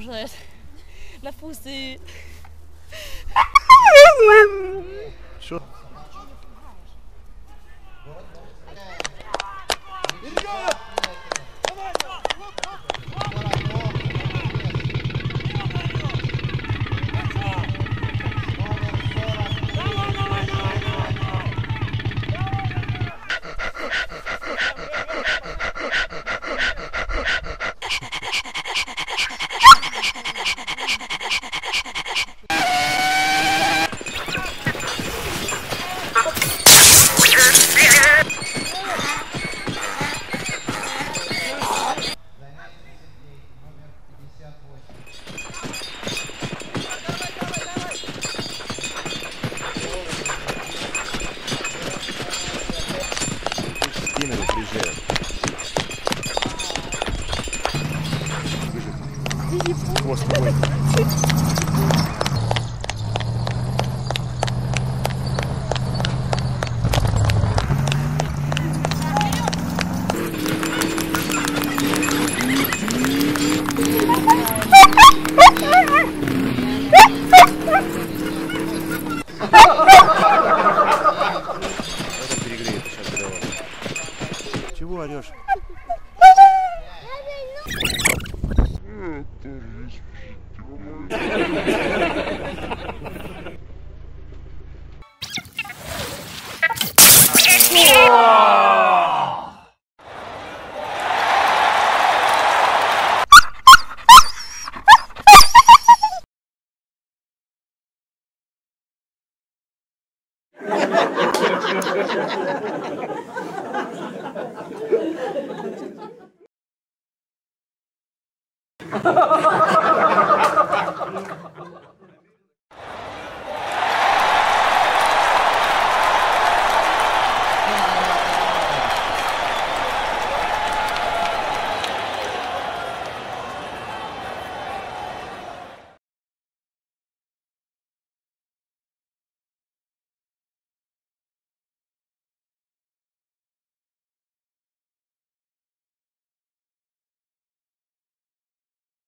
changeuse, la poussée. Sure. Хвост твой. Это перегреет сейчас голова. Чего орешь? Ha ha ha ha!